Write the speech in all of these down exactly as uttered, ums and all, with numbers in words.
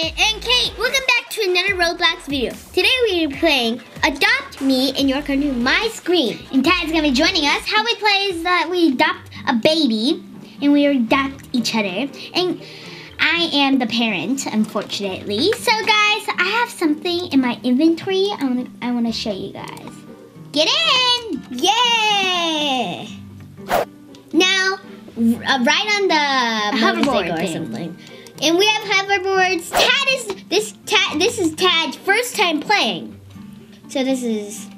Janet and Kate. Welcome back to another Roblox video. Today we are playing Adopt Me and you're going to my screen. And Tad's going to be joining us. How we play is that we adopt a baby and we adopt each other. And I am the parent, unfortunately. So guys, I have something in my inventory I wanna, I want to show you guys. Get in! Yeah! Now, right on the hoverboard or something. And we have hoverboards. Tad is this Tad. This is Tad's first time playing, so this is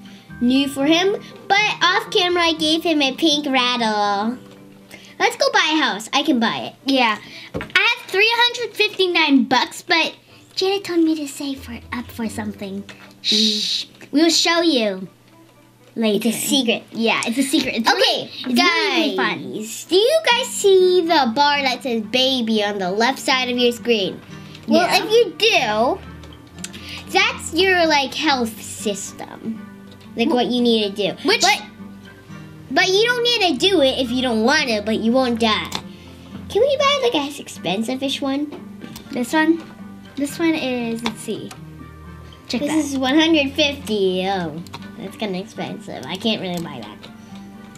new for him. But off camera, I gave him a pink rattle. Let's go buy a house. I can buy it. Yeah, I have three hundred fifty-nine bucks, but Janet told me to save for up for something. Shh, we'll show you later. It's a secret. Yeah, it's a secret. It's okay, really, it's guys. Really funny. Do you guys see the bar that says baby on the left side of your screen? Well, yeah. If you do, that's your like health system. Like well, what you need to do. Which but, but you don't need to do it if you don't want to, but you won't die. Can we buy like a expensive-ish one? This one? This one is, let's see. Check this that. This is one hundred fifty. Oh. That's kind of expensive. I can't really buy that.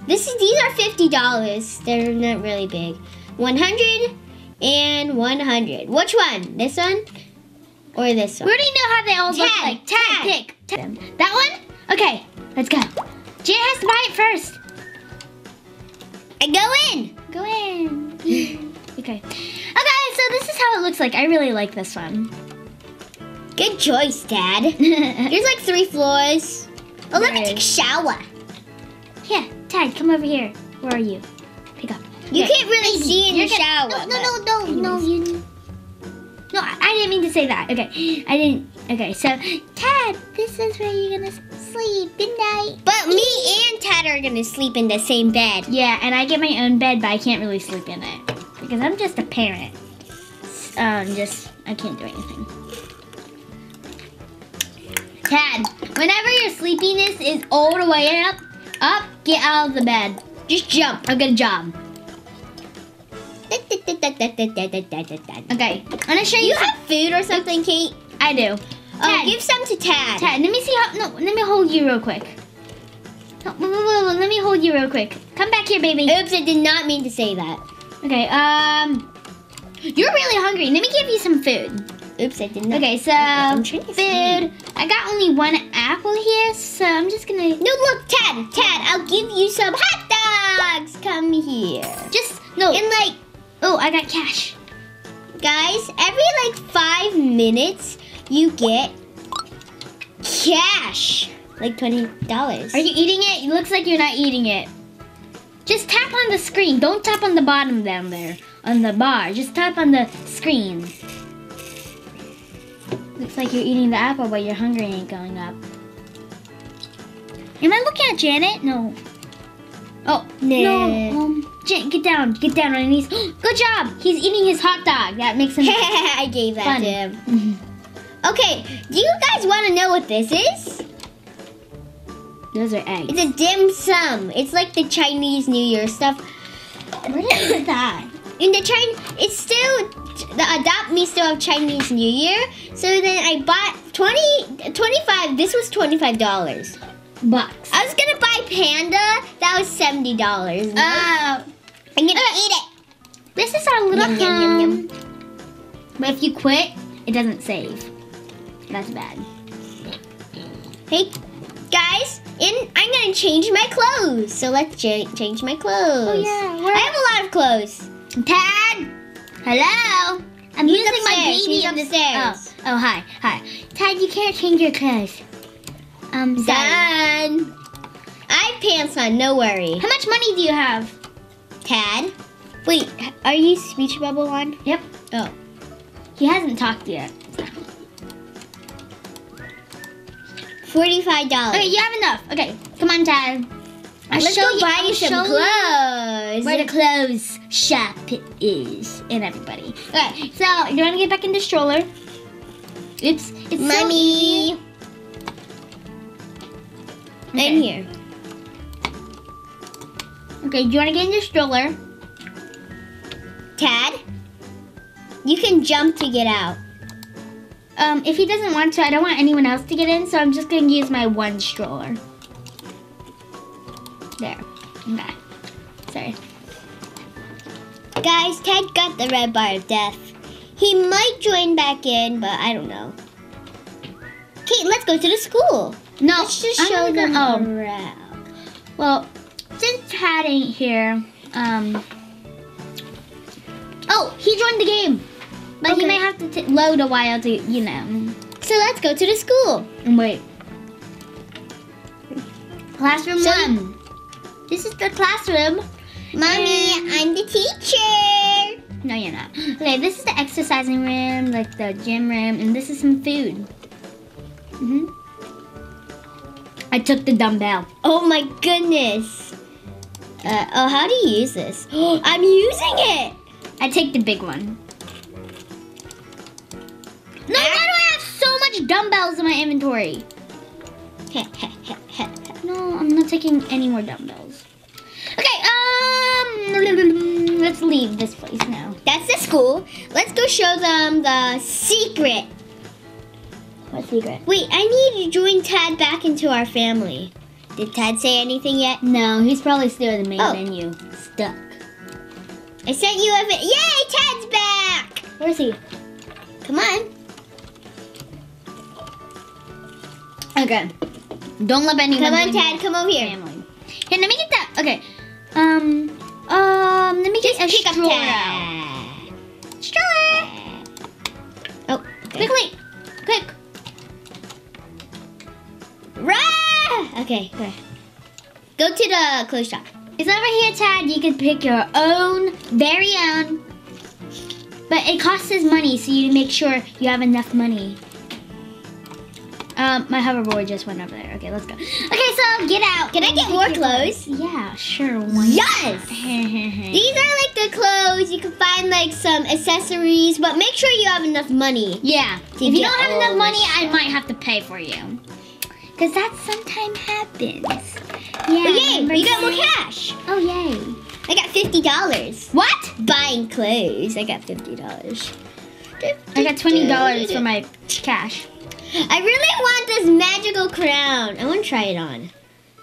This is these are fifty dollars. They're not really big. one hundred and one hundred. Which one? This one or this one? We already know how they all look like. Tad, pick. Tad. That one? Okay, let's go. Jan has to buy it first. And go in. Go in. Okay. Okay, so this is how it looks like. I really like this one. Good choice, Dad. There's like three floors. Oh, let me take a shower. Yeah, Tad, come over here. Where are you? Pick up. You okay. Can't really Baby, see in the shower. No, no, no, no, no. You, no, I didn't mean to say that. Okay, I didn't. Okay, so Tad, this is where you're gonna sleep good night. But me and Tad are gonna sleep in the same bed. Yeah, and I get my own bed, but I can't really sleep in it because I'm just a parent. Um, just I can't do anything. Tad, whenever your sleepiness is all the way up, up, get out of the bed. Just jump. I'll get a job. Okay. I'm gonna show you. You have food or something, Kate? I do. Oh, give some to Tad. Tad, let me see how. No, let me hold you real quick. No, whoa, whoa, whoa, let me hold you real quick. Come back here, baby. Oops, I did not mean to say that. Okay. Um, you're really hungry. Let me give you some food. Oops, I didn't. Okay, so food. I got only one apple here, so I'm just gonna. No, look, Tad, Tad. I'll give you some hot dogs. Come here. Just no. And like, oh, I got cash. Guys, every like five minutes, you get cash, like twenty dollars. Are you eating it? It looks like you're not eating it. Just tap on the screen. Don't tap on the bottom down there on the bar. Just tap on the screen. Looks like you're eating the apple, but your hunger ain't going up. Am I looking at Janet? No. Oh, no. no. Um, Jan, get down. Get down on your knees. Good job. He's eating his hot dog. That makes him I gave that fun. to him. Mm-hmm. Okay, do you guys want to know what this is? Those are eggs. It's a dim sum. It's like the Chinese New Year stuff. Where is that? In the China, it's still, the Adopt Me still have Chinese New Year. So then I bought twenty, twenty-five, this was twenty-five dollars. Bucks. I was gonna buy Panda, that was seventy dollars. Oh. Uh, I'm gonna uh, eat it. This is our little yum, yum, yum, yum. But if you quit, it doesn't save. That's bad. Hey, guys, in, I'm gonna change my clothes. So let's cha change my clothes. Oh yeah. We're I have a lot of clothes. Tad! Hello? I'm He's using upstairs. my baby He's upstairs. Oh. oh, hi, hi. Tad, you can't change your clothes. Um, done. I have pants on, no worry. How much money do you have? Tad? Wait, are you speech bubble on? Yep. Oh. He hasn't talked yet. forty-five dollars. Okay, you have enough. Okay, come on, Tad. I'll Let's show go you, buy I'll you some show clothes. Where the clothes shop is and everybody. Okay, so you want to get back in the stroller? Oops, it's Mommy. So okay. In here. Okay, do you want to get in the stroller? Tad, you can jump to get out. Um, if he doesn't want to, I don't want anyone else to get in, so I'm just going to use my one stroller. There. Okay. Sorry. Guys, Ted got the red bar of death. He might join back in, but I don't know. Kate, let's go to the school. No, let's just show I'm them go, oh. around. Well, since Tad ain't here, um... Oh, he joined the game. But okay. He may have to t load a while to, you know. So let's go to the school. Wait. Classroom so, one. This is the classroom. Mommy, and... I'm the teacher. No, you're not. Okay, this is the exercising room, like the gym room, and this is some food. Mm-hmm. I took the dumbbell. Oh my goodness. Uh, oh, how do you use this? I'm using it. I take the big one. No, why do I have so much dumbbells in my inventory? No, I'm not taking any more dumbbells. Okay, um, let's leave this place now. That's the school. Let's go show them the secret. What secret? Wait, I need to join Tad back into our family. Did Tad say anything yet? No, he's probably still in the main oh. menu. Stuck. I sent you a... Yay, Tad's back! Where is he? Come on. Okay. Don't let anyone... Come on, Tad. Come over here. Family. Here, let me get that. Okay. Um, um, let me get Just a pick stroller. Up Tad. Stroller! Oh, okay. Quickly. Quick. Rah! Okay, go. Go to the clothes shop. It's over here, Tad. You can pick your own, very own. But it costs us money, so you make sure you have enough money. Um, my hoverboard just went over there. Okay, let's go. Okay, so get out. Can I get more clothes? Yeah, sure. Why yes! These are like the clothes. You can find like some accessories, but make sure you have enough money. Yeah. If you don't have enough money, I might have to pay for you. Because that sometimes happens. Yeah. Okay, you got more cash. Oh, yay. I got fifty dollars. What? Buying clothes. I got fifty dollars. I got twenty dollars for my cash. I really want this magical crown. I want to try it on.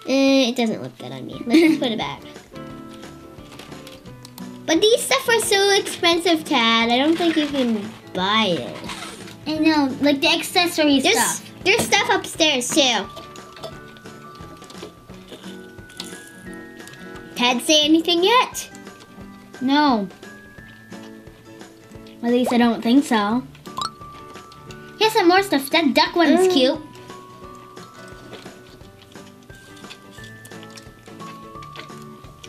Uh, it doesn't look good on me. Let's put it back. But these stuff are so expensive, Tad. I don't think you can buy it. I know, like the accessory there's, stuff. There's stuff upstairs, too. Tad say anything yet? No. At least I don't think so. Here's some more stuff. That duck one is mm. cute.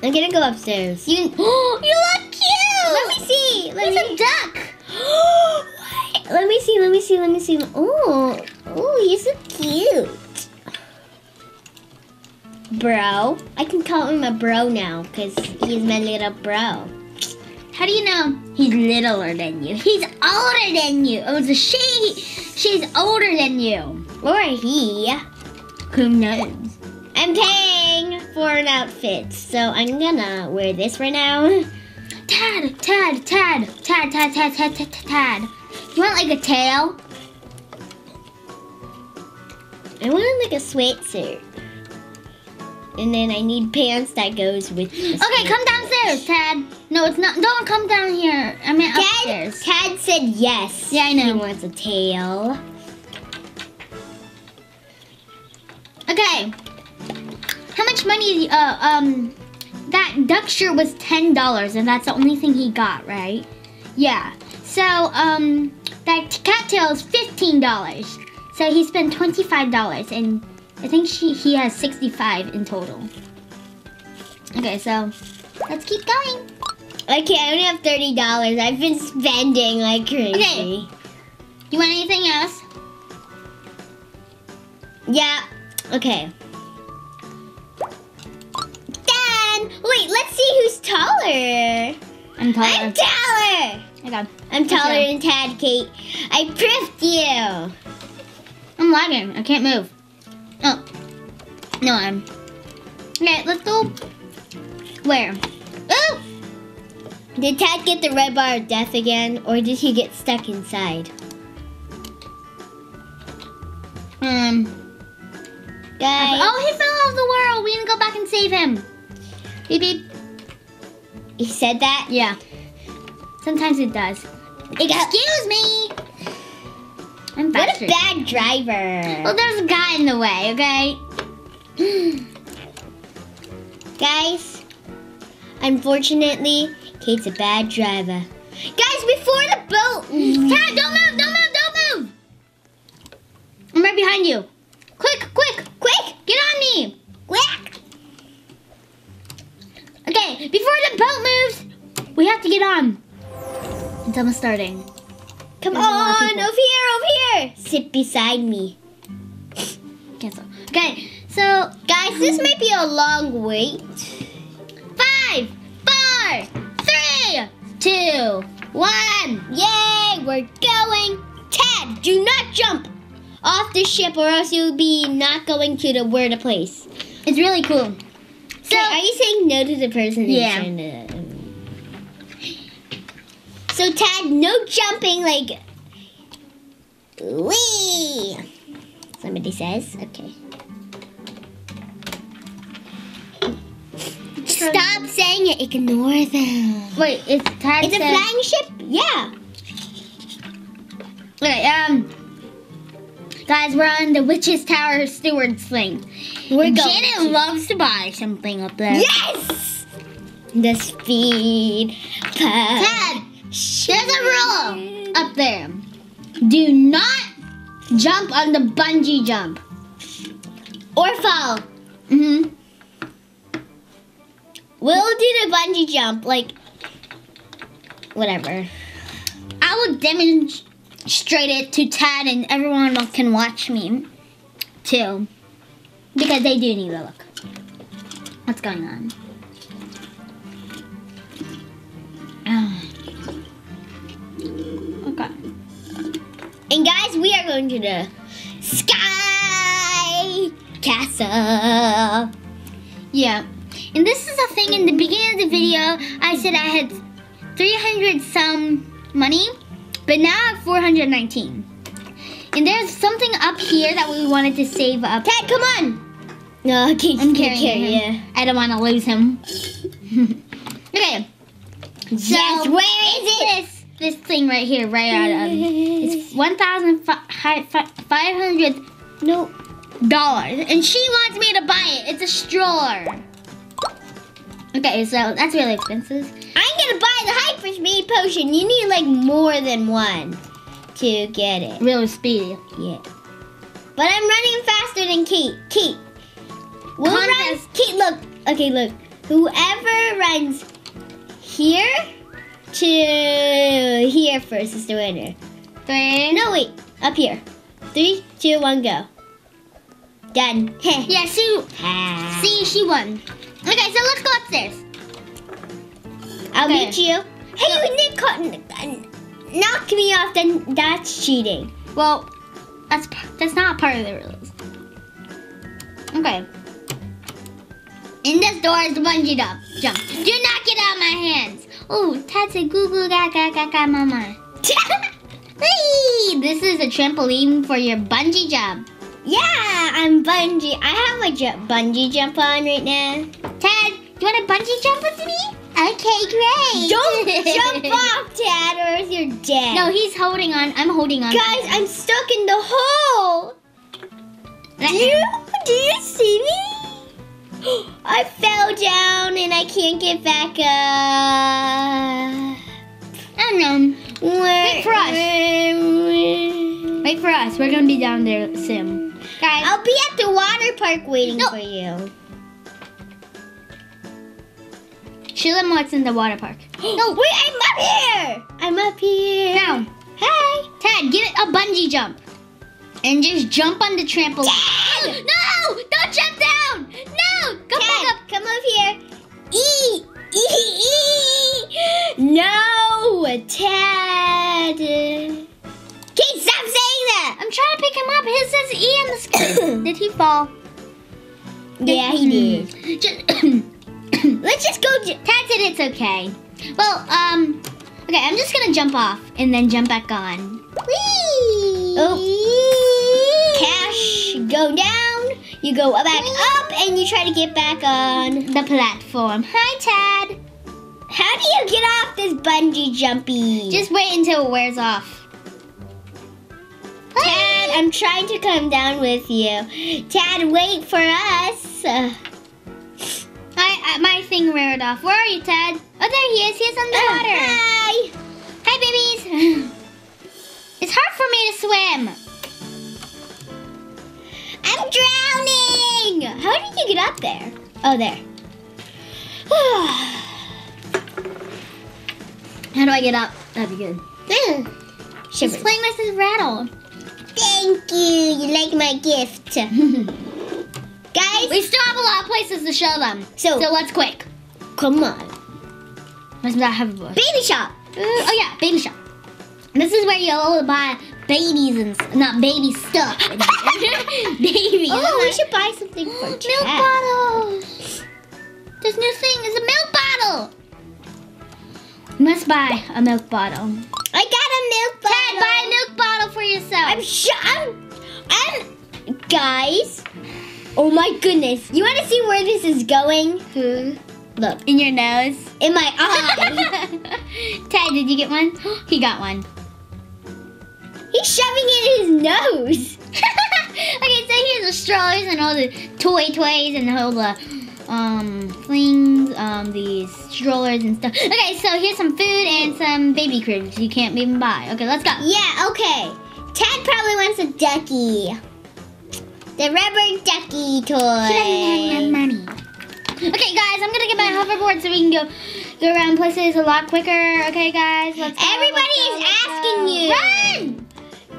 I'm gonna go upstairs. You, you look cute! Let me see! Let Here's me. a duck! What? Let me see, let me see, let me see. Oh, oh, you're so cute. Bro. I can call him a bro now because he's my little bro. How do you know he's littler than you? He's older than you. Oh, it's a she. She's older than you. Or he. Who knows? I'm paying for an outfit, so I'm gonna wear this right now. Tad, Tad, Tad, Tad, Tad, Tad, Tad, Tad, Tad. You want like a tail? I want like a sweatsuit. And then I need pants that goes with this. Okay, come downstairs, Tad. No, it's not. Don't come down here. I mean, Tad, upstairs. Tad said yes. Yeah, I know. He wants a tail. Okay. How much money? Uh, um, that duck shirt was ten dollars, and that's the only thing he got, right? Yeah. So, um, that cattail is fifteen dollars. So he spent twenty-five dollars and. I think she he has sixty-five in total. Okay, so let's keep going. Okay, I only have thirty dollars. I've been spending like crazy. Okay. You want anything else? Yeah. Okay. Then wait, let's see who's taller. I'm taller. I'm taller. Oh my God. I'm taller than Tad, Kate. I priffed you. I'm lagging. I can't move. Oh, no, I'm. Okay, let's go. Where? Oh! Did Tad get the red bar of death again, or did he get stuck inside? Um, guys. Oh, he fell off the world. We need to go back and save him. Beep, beep. He said that? Yeah. Sometimes it does. Excuse me. I'm what a bad driver. Well, there's a guy in the way, okay? Guys, unfortunately, Kate's a bad driver. Guys, before the boat. Tad, don't move, don't move, don't move. I'm right behind you. Quick, quick, quick. Get on me. Quick. Okay, before the boat moves, we have to get on. It's almost starting. Come There's on, over here, over here. Sit beside me. Cancel. Okay, so guys, this might be a long wait. Five, four, three, two, one. Yay, we're going. Tad, do not jump off the ship or else you'll be not going to the word of place. It's really cool. So, okay, are you saying no to the person? Yeah. Internet? So, Tad, no jumping, like, wee, somebody says. Okay. Stop saying it. Ignore them. Wait, it's Tad. It's a flying ship? Yeah. Okay, um, guys, we're on the Witch's Tower Stewards thing. We're going. Janet loves to buy something up there. Yes! The speed pump. Tad! There's a rule up there. Do not jump on the bungee jump. Or fall. Mm-hmm. We'll do the bungee jump, like, whatever. I will demonstrate it to Tad and everyone else can watch me, too. Because they do need to look. What's going on? And guys, we are going to the Sky Castle. Yeah. And this is a thing in the beginning of the video. I said I had three hundred some money, but now I have four hundred nineteen. And there's something up here that we wanted to save up. Ted, come on. No, okay, I'm carrying carry him. You. I don't want to lose him. Okay. So, yes, where is it? This? This thing right here, right out of it's one thousand five hundred no dollars, and she wants me to buy it. It's a stroller. Okay, so that's really expensive. I'm gonna buy the hyper speed potion. You need like more than one to get it. Really speedy. Yeah. But I'm running faster than Kate. Kate. We'll run. Kate, look. Okay, look. Whoever runs here to here first is the winner. Three. No, wait. Up here. Three, two, one, go. Done. Yeah, she... Ah. See, she won. Okay, so let's go upstairs. I'll okay. meet you. Hey, so, you didn't call, knock me off, then that's cheating. Well, that's, that's not part of the rules. Okay. In this door is the bungee jump. Do not get out of my hands. Oh, Tad said goo goo ga ga ga ga mama. Hey, this is a trampoline for your bungee jump. Yeah, I'm bungee. I have a jump, bungee jump on right now. Tad, you want a bungee jump with me? Okay, great. Don't jump off, Tad, or else you're dead. No, he's holding on. I'm holding on. Guys, I'm stuck in the hole. Do you, do you see me? I fell down and I can't get back up. I don't know. Wait for us. Wait for us. We're going to be down there soon. Guys. I'll be at the water park waiting no. for you. Sheila Mott's in the water park. No, wait, I'm up here. I'm up here. Now. Hey. Tad, get a bungee jump. And just jump on the trampoline. Dad! No! Don't jump down! No! Come Dad, back up! Come over here! E! E! E! No! Tad! Kate, stop saying that! I'm trying to pick him up. His says E on the screen. Did he fall? Yeah, he did. Just let's just go. Tad said it's okay. Well, um, okay, I'm just gonna jump off and then jump back on. Whee! Oh. Cash go down, you go back up, and you try to get back on the platform. Hi, Tad. How do you get off this bungee jumpy? Just wait until it wears off. Hi. Tad, I'm trying to come down with you. Tad, wait for us. Uh, I, uh, my thing reared off. Where are you, Tad? Oh, there he is. He's on the oh, water. Hi. Hi, babies. It's hard for me to swim. I'm drowning. How did you get up there? Oh, there. How do I get up? That'd be good. Mm. She's playing with his rattle. Thank you. You like my gift. Guys, we still have a lot of places to show them. So, so let's quick. Come on. Let's not have a book. Baby shop. Ooh, oh, yeah. Baby shop. This is where you'll buy babies and not baby stuff. Babies. Oh, we like, should buy something for milk Chad. Bottles. This new thing is a milk bottle. Must buy a milk bottle. I got a milk bottle. Tad, buy a milk bottle for yourself. I'm sure. I'm, I'm. Guys. Oh my goodness. You want to see where this is going? Hmm. Look. In your nose. In my eye. Tad, did you get one? He got one. He's shoving it in his nose. Okay, so here's the strollers and all the toy toys and all the um things, um these strollers and stuff. Okay, so here's some food and some baby cribs you can't even buy. Okay, let's go. Yeah, okay. Tad probably wants a ducky. The rubber ducky toy. Should I have my money? Okay, guys, I'm gonna get my hoverboard so we can go go around places a lot quicker. Okay, guys, let's go. Everybody let's go, is asking go. you. Run!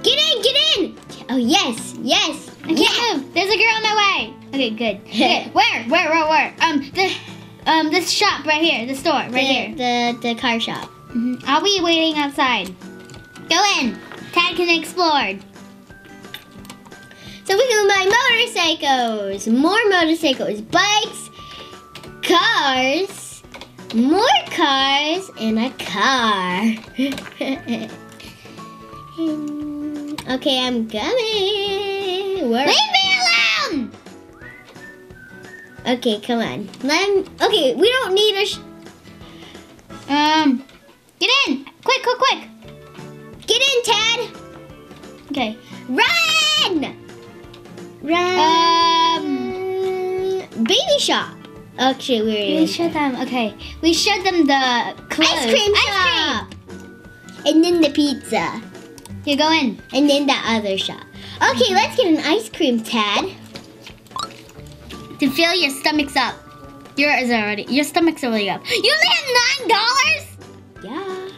Get in, get in! Oh, yes, yes. I can't yeah. move. There's a girl on my way. Okay, good. Okay, where? Where, where, where? Um, the, um, this shop right here, the store right the, here. The, the car shop. Mm-hmm. I'll be waiting outside. Go in. Tad can explore. So we can buy motorcycles, more motorcycles, bikes, cars, more cars, and a car. Okay, I'm coming. Where Leave me alone! Okay, come on. Let me, okay, we don't need a... Sh um, get in! Quick, quick, quick! Get in, Tad! Okay. Run! Run! Um, baby shop. Actually, we already We showed there. them, okay. We showed them the clothes. Ice cream shop! Ice cream. And then the pizza. You go in. And then that other shop. Okay, let's get an ice cream, Tad. To fill your stomachs up. Your is already your stomach's already up. You only have nine dollars? Yeah.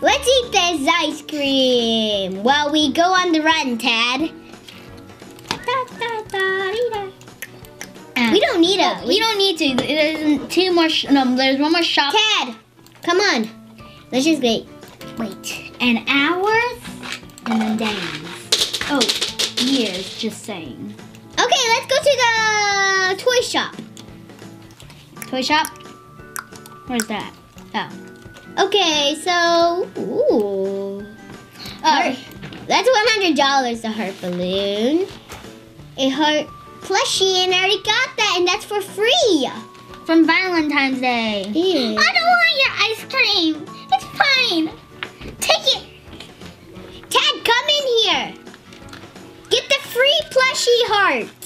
Let's eat this ice cream while we go on the run, Tad. Da, da, da, da. Um, we don't need a. We don't need to. There's two more. Sh no, there's one more shop. Tad, come on. Let's just wait. Wait, and hours and then days. Oh, years, just saying. Okay, let's go to the toy shop. Toy shop? Where's that? Oh. Okay, so, ooh. Oh, that's one hundred dollars a heart balloon. A heart plushie, and I already got that, and that's for free. From Valentine's Day. Ew. I don't want your ice cream. It's fine. Take it! Tad, come in here! Get the free plushie heart!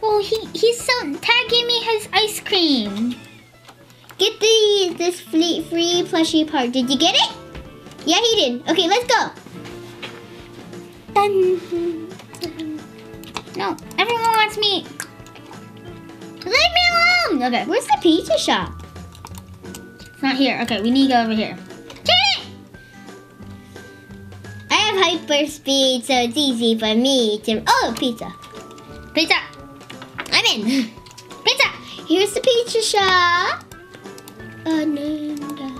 Well, he, he's so... Tad gave me his ice cream. Get the this free, free plushie heart. Did you get it? Yeah, he did. Okay, let's go. Dun. No, everyone wants me. Leave me alone! Okay, where's the pizza shop? It's not here. Okay, we need to go over here. Hyper speed, so it's easy for me to. Oh, pizza! Pizza! I'm in. Pizza! Here's the pizza shop. Ananda.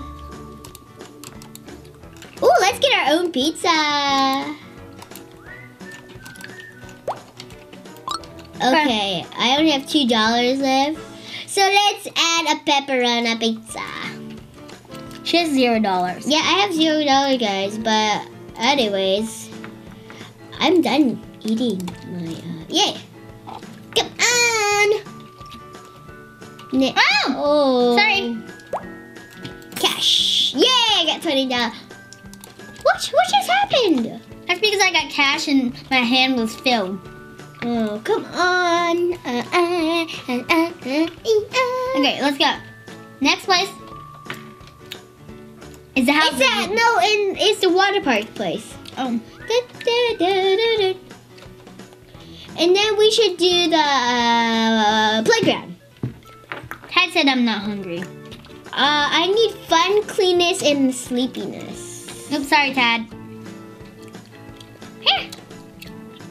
Oh, let's get our own pizza. Okay, I only have two dollars left, so let's add a pepperoni pizza. She has zero dollars. Yeah, I have zero dollars, guys, but. Anyways, I'm done eating my, uh, yeah. Come on. Ne oh! oh! Sorry. Cash. Yeah, I got twenty dollars. What, what just happened? That's because I got cash and my hand was filled. Oh, come on. Uh, uh, uh, uh, uh, uh. Okay, let's go. Next place. Is the house? It's that, no, in, it's the water park place. Oh. Da, da, da, da, da. And then we should do the uh, playground. Tad said I'm not hungry. Uh, I need fun, cleanness, and sleepiness. Oops, sorry, Tad. Here.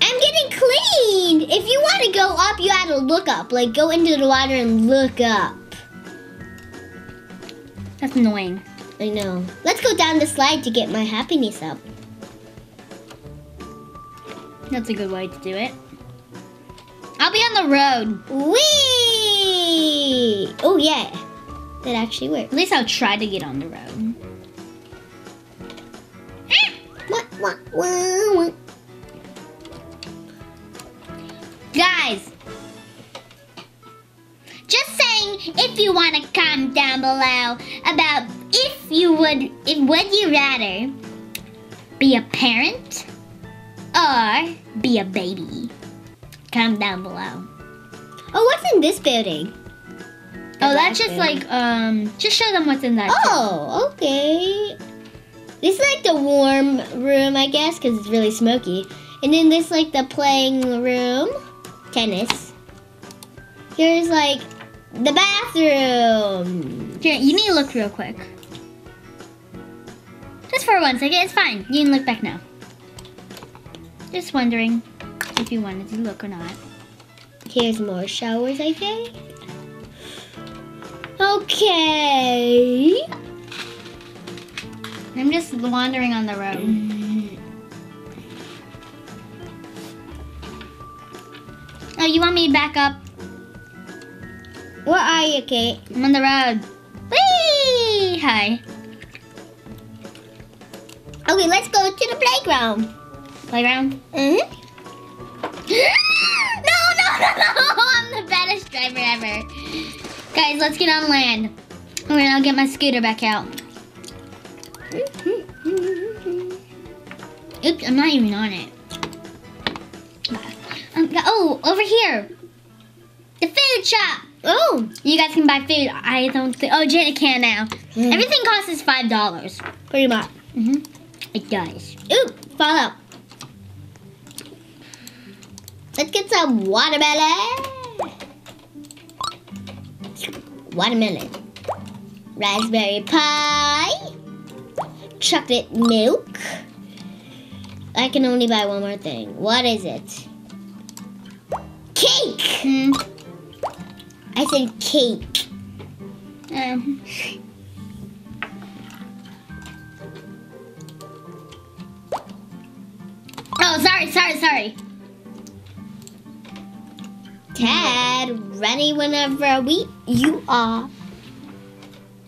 I'm getting cleaned. If you want to go up, you have to look up. Like, go into the water and look up. That's annoying. I know. Let's go down the slide to get my happiness up. That's a good way to do it. I'll be on the road. Whee! Oh, yeah. That actually worked. At least I'll try to get on the road. What, what, what, what? Guys. Just saying, if you want to comment down below about if you would, if would you rather be a parent or be a baby? Comment down below. Oh, what's in this building? The oh, that's just building. Like, um, just show them what's in that. Oh, building. Okay. This is like the warm room, I guess, because it's really smoky. And then this is like the playing room, tennis. Here's like the bathroom. Here, you need to look real quick. Just for one second, it's fine. You can look back now. Just wondering if you wanted to look or not. Here's more showers, I think. Okay. I'm just wandering on the road. Mm. Oh, you want me to back up? Where are you, Kate? I'm on the road. Whee! Hi. Okay, let's go to the playground. Playground? Mm-hmm. No, no, no, no! I'm the baddest driver ever. Guys, let's get on land. And then I'll get my scooter back out. Oops, I'm not even on it. Um, oh, over here. The food shop. Oh, you guys can buy food. I don't think. Oh, Janet can now. Mm. Everything costs us five dollars. Pretty much. Mm-hmm. It does. Ooh, fall out. Let's get some watermelon. Watermelon. Raspberry pie. Chocolate milk. I can only buy one more thing. What is it? Cake! Hmm. I said cake. Um. Oh, sorry, sorry, sorry. Tad, ready whenever we you are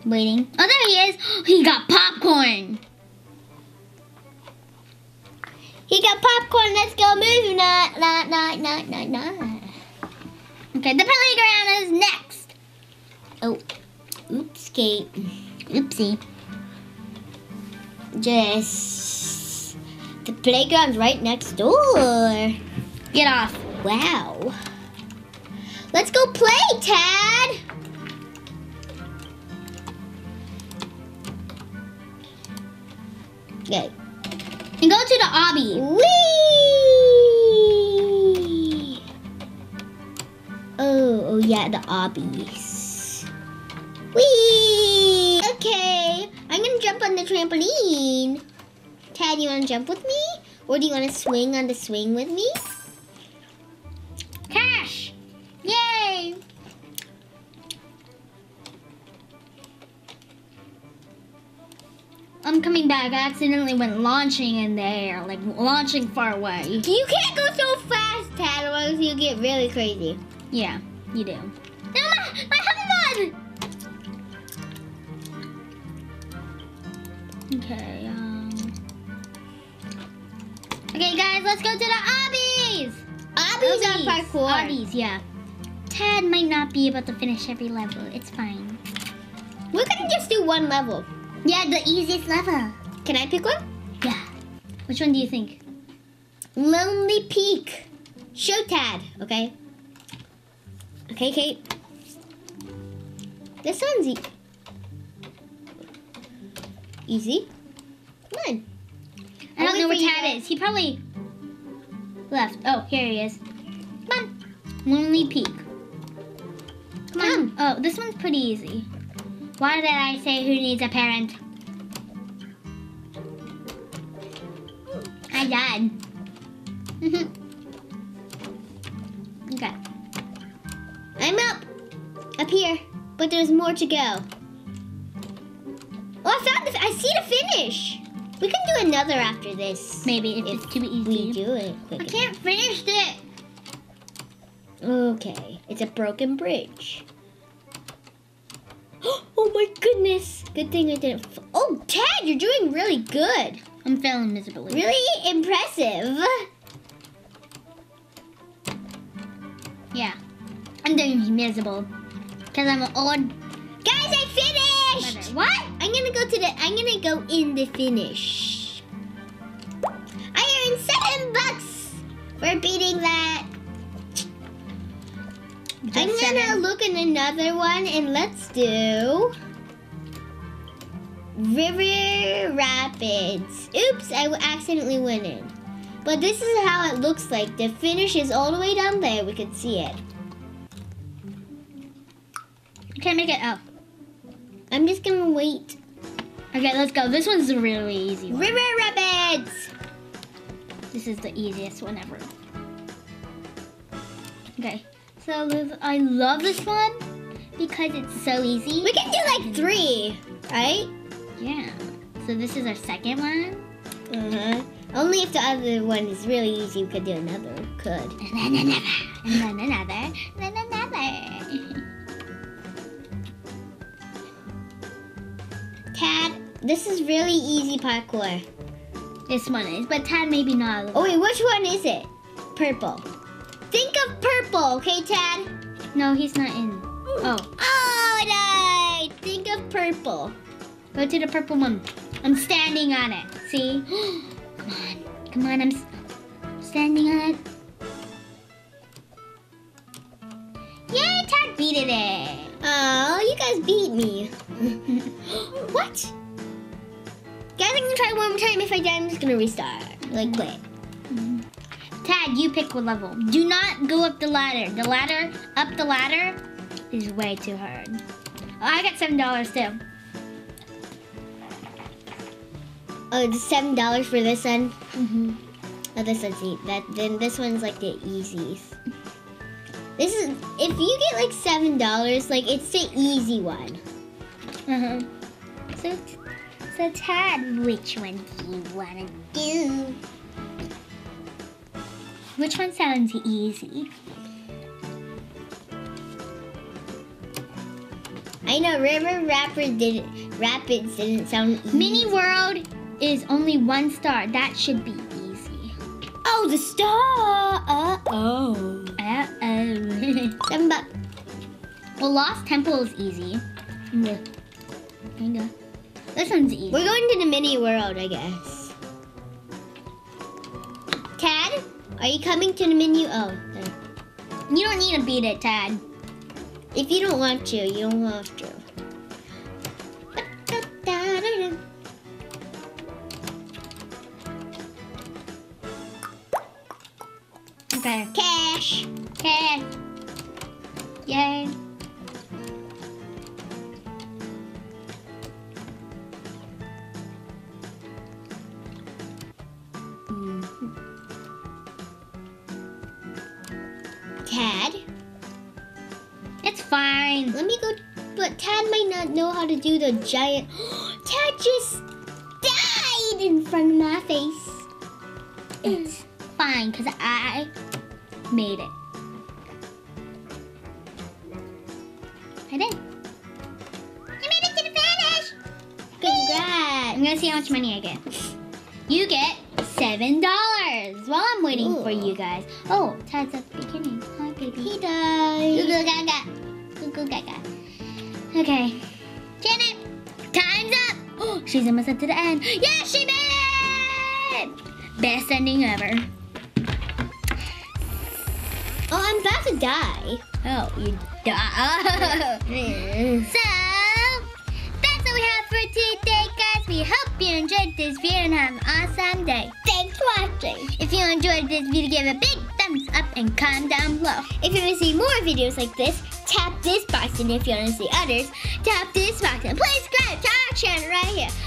waiting. Oh, there he is. He got popcorn. He got popcorn. Let's go move. Nah, nah, nah, nah, nah, nah. Okay, the playground is next. Oh, oops, Kate. Oopsie. Just the playground's right next door. Get off. Wow. Let's go play, Tad. Okay. And go to the obby. Whee! Oh, oh yeah, the obbies. Whee! Okay, I'm gonna jump on the trampoline. Tad, you wanna jump with me? Or do you wanna swing on the swing with me? I'm coming back. I accidentally went launching in the air, like launching far away. You can't go so fast, Tad, or else you get really crazy. Yeah, you do. No, my, my helmet! Okay, um... okay, guys, let's go to the obby! Abby's! Abby's on parkour. Abby's, yeah. Tad might not be able to finish every level. It's fine. We're gonna just do one level. Yeah, the easiest level. Can I pick one? Yeah. Which one do you think? Lonely Peak. Show Tad, okay? Okay, Kate. This one's e easy. Come on. I don't know where Tad is. He probably left. Oh, here he is. Come on. Lonely Peak. Come on. Oh, this one's pretty easy. Why did I say who needs a parent? I died. Mm-hmm. Okay. I'm up. Up here. But there's more to go. Oh, I found the, I see the finish. We can do another after this. Maybe if, if it's too easy. We do it quick. I can't finish it. Okay. It's a broken bridge. Oh my goodness. Good thing I didn't f Oh, Tad, you're doing really good. I'm failing miserably. Really impressive. Yeah. I'm doing miserable. Because I'm an old... Guys, I finished! Better. What? I'm gonna go to the... I'm gonna go in the finish. I earned seven bucks for beating that. Just I'm seven. Gonna look in another one and let's do... River Rapids. Oops, I accidentally went in. But this is how it looks like. The finish is all the way down there. We can see it. I can't make it up. I'm just gonna wait. Okay, let's go. This one's a really easy one. River Rapids! This is the easiest one ever. Okay, so I love this one because it's so easy. We can do like three, right? Yeah. So this is our second one. Uh-huh. Only if the other one is really easy, we could do another. Could. And then another. And then another. And then another. Tad, this is really easy parkour. This one is, but Tad maybe not. Oh wait, which one is it? Purple. Think of purple, okay, Tad? No, he's not in. Oh. Oh, no! Think of purple. Go to the purple one. I'm standing on it. See? Come on, come on. I'm standing on it. Yay! Tad beat it. Oh, you guys beat me. What? Guys, I'm gonna try one more time. If I die, I'm just gonna restart. Like, quit. Mm-hmm. Tad, you pick what level. Do not go up the ladder. The ladder, up the ladder, is way too hard. Oh, I got seven dollars too. Oh, it's seven dollars for this one? Mm-hmm. Oh, this one's easy. That, then this one's like the easiest. This is, if you get like seven dollars, like it's the easy one. Uh-huh. So, so Tad, which one do you want to do? Which one sounds easy? I know River Rapids didn't, Rapids didn't sound easy. Mini World is only one star. That should be easy. Oh, the star! Uh-oh. Seven bucks. Well, Lost Temple is easy. Yeah. There you go. This one's easy. We're going to the mini world, I guess. Tad, are you coming to the menu? Oh, there. You don't need to beat it, Tad. If you don't want to, you don't have to. Okay. Cash. Cash. Yay. Mm-hmm. Tad? It's fine. Let me go, but Tad might not know how to do the giant. Tad just died in front of my face. It's fine, because I made it. I did. I made it to the finish. Congrats. I'm gonna see how much money I get. You get seven dollars while I'm waiting Ooh. for you guys. Oh, Tad's at the beginning. Hi, baby. Hey, guys. Goo goo gaga. Goo goo gaga. Okay. Janet, time's up. Oh, she's almost up to the end. Yes, she made it! Best ending ever. Oh, I'm about to die. Oh, you die. So, that's what we have for today, guys. We hope you enjoyed this video and have an awesome day. Thanks for watching. If you enjoyed this video, give a big thumbs up and comment down below. If you want to see more videos like this, tap this box. And if you want to see others, tap this box. And please subscribe to our channel right here.